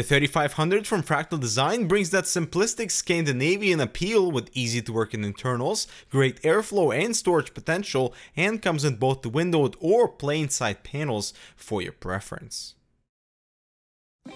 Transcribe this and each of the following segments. The 3500 from Fractal Design brings that simplistic Scandinavian appeal with easy-to-working internals, great airflow and storage potential, and comes in both the windowed or plain side panels for your preference.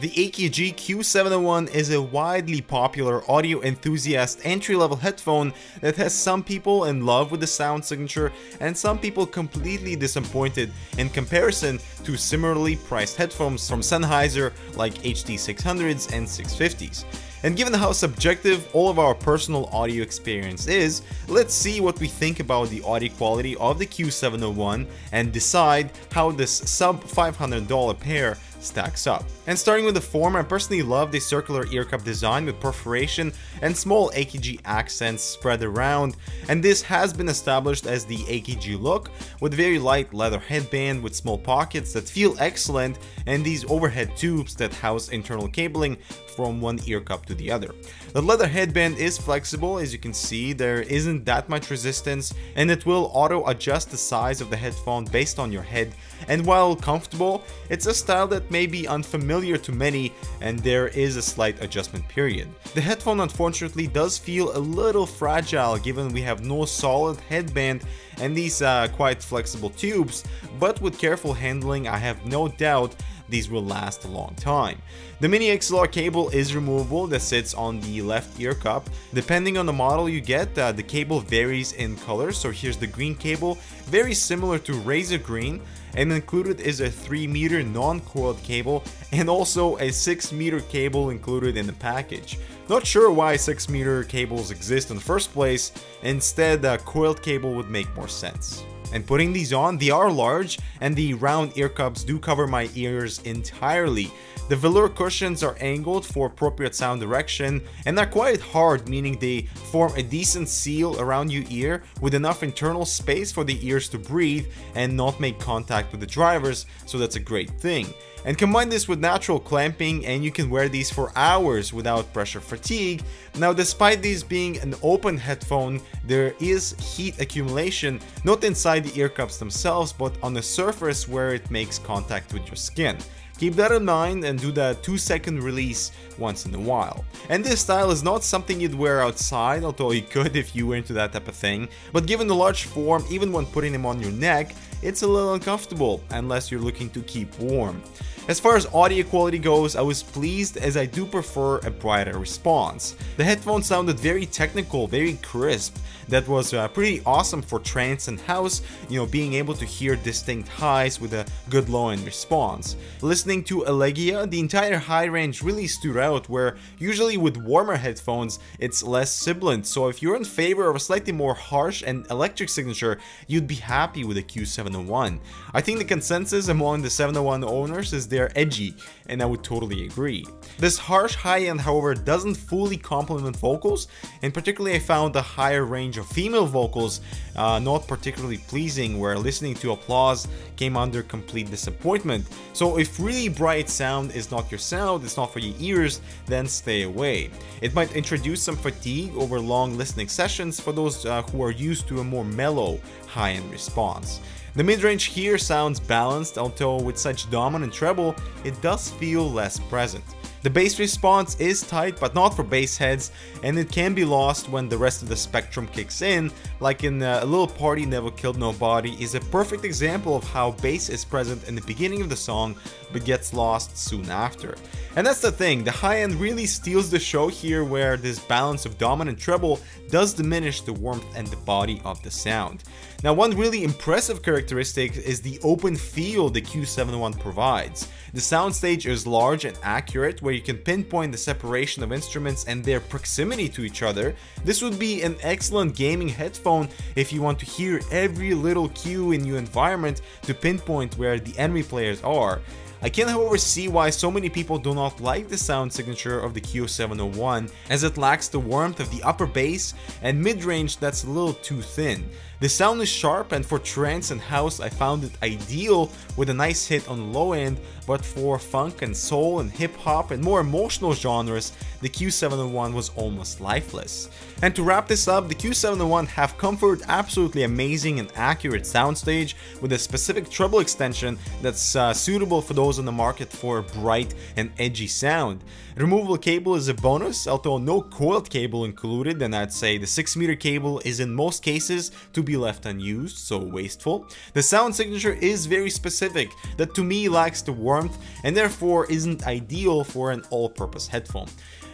The AKG Q701 is a widely popular audio enthusiast entry-level headphone that has some people in love with the sound signature and some people completely disappointed in comparison to similarly priced headphones from Sennheiser like HD 600s and 650s. And given how subjective all of our personal audio experience is, let's see what we think about the audio quality of the Q701 and decide how this sub $500 pair stacks up. And starting with the form, I personally love the circular ear cup design with perforation and small AKG accents spread around, and this has been established as the AKG look, with very light leather headband with small pockets that feel excellent and these overhead tubes that house internal cabling from one ear cup to the other. The leather headband is flexible, as you can see, there isn't that much resistance, and it will auto adjust the size of the headphone based on your head, and while comfortable, it's a style that may be unfamiliar to many and there is a slight adjustment period. The headphone unfortunately does feel a little fragile given we have no solid headband and these quite flexible tubes, but with careful handling I have no doubt these will last a long time. The mini XLR cable is removable that sits on the left ear cup. Depending on the model you get, the cable varies in color, so here's the green cable, very similar to Razer green, and included is a 3-meter non-coiled cable and also a 6-meter cable included in the package. Not sure why 6-meter cables exist in the first place, instead a coiled cable would make more sense. And putting these on, they are large and the round ear cups do cover my ears entirely. The velour cushions are angled for appropriate sound direction and are quite hard, meaning they form a decent seal around your ear with enough internal space for the ears to breathe and not make contact with the drivers, so that's a great thing. And combine this with natural clamping and you can wear these for hours without pressure fatigue. Now, despite these being an open headphone, there is heat accumulation, not inside the ear cups themselves, but on the surface where it makes contact with your skin. Keep that in mind and do the 2-second release once in a while. And this style is not something you'd wear outside, although you could if you were into that type of thing, but given the large form, even when putting them on your neck, it's a little uncomfortable unless you're looking to keep warm. As far as audio quality goes, I was pleased as I do prefer a brighter response. The headphone sounded very technical, very crisp. That was pretty awesome for trance and house, you know, being able to hear distinct highs with a good low-end response. Listening to Elegia, the entire high range really stood out, where usually with warmer headphones, it's less sibilant. So if you're in favor of a slightly more harsh and electric signature, you'd be happy with the Q701. I think the consensus among the 701 owners is they're edgy, and I would totally agree. This harsh high end, however, doesn't fully complement vocals, and particularly I found the higher range of female vocals not particularly pleasing, where listening to applause came under complete disappointment. So if really bright sound is not your sound, it's not for your ears, then stay away. It might introduce some fatigue over long listening sessions for those who are used to a more mellow high end response. The mid-range here sounds balanced, although with such dominant treble, it does feel less present. The bass response is tight, but not for bass heads, and it can be lost when the rest of the spectrum kicks in, like in A Little Party Never Killed Nobody is a perfect example of how bass is present in the beginning of the song, but gets lost soon after. And that's the thing, the high end really steals the show here, where this balance of dominant treble does diminish the warmth and the body of the sound. Now, one really impressive characteristic is the open feel the Q701 provides. The soundstage is large and accurate, where you can pinpoint the separation of instruments and their proximity to each other. This would be an excellent gaming headphone if you want to hear every little cue in your environment to pinpoint where the enemy players are. I can, however, see why so many people do not like the sound signature of the Q701, as it lacks the warmth of the upper bass and mid-range that's a little too thin. The sound is sharp, and for trance and house I found it ideal with a nice hit on the low end, but for funk and soul and hip-hop and more emotional genres, the Q701 was almost lifeless. And to wrap this up, the Q701 have comfort, absolutely amazing and accurate soundstage with a specific treble extension that's suitable for those on the market for bright and edgy sound. Removable cable is a bonus, although no coiled cable included, and I'd say the 6-meter cable is in most cases to be left unused, so wasteful. The sound signature is very specific, that to me lacks the warmth and therefore isn't ideal for an all-purpose headphone.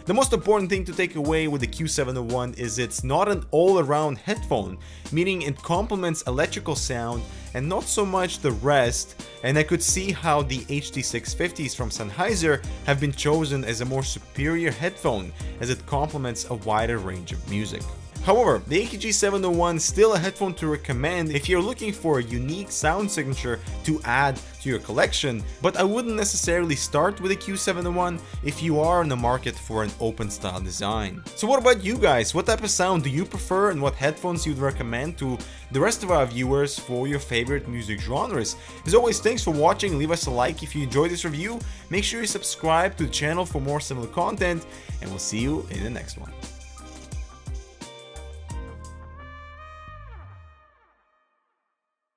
The most important thing to take away with the Q701 is it's not an all-around headphone, meaning it complements electrical sound and not so much the rest, and I could see how the HD 650s from Sennheiser have been chosen as a more superior headphone as it complements a wider range of music. However, the AKG 701 is still a headphone to recommend if you're looking for a unique sound signature to add to your collection, but I wouldn't necessarily start with a Q701 if you are in the market for an open style design. So what about you guys? What type of sound do you prefer and what headphones you'd recommend to the rest of our viewers for your favorite music genres? As always, thanks for watching, leave us a like if you enjoyed this review, make sure you subscribe to the channel for more similar content, and we'll see you in the next one.